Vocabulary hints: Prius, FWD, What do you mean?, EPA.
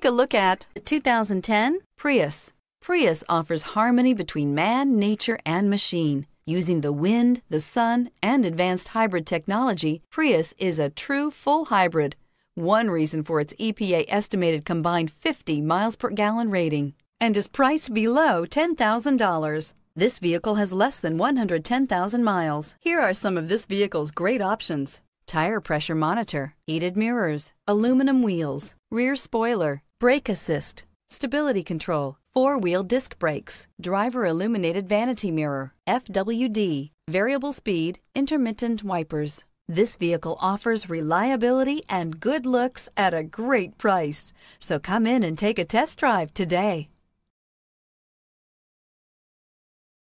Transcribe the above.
Take a look at the 2010 Prius. Prius offers harmony between man, nature, and machine. Using the wind, the sun, and advanced hybrid technology, Prius is a true full hybrid. One reason for its EPA estimated combined 50 miles per gallon rating, and is priced below $10,000. This vehicle has less than 110,000 miles. Here are some of this vehicle's great options: tire pressure monitor, heated mirrors, aluminum wheels, rear spoiler, brake assist, stability control, four-wheel disc brakes, driver illuminated vanity mirror, FWD, variable speed, intermittent wipers. This vehicle offers reliability and good looks at a great price. So come in and take a test drive today.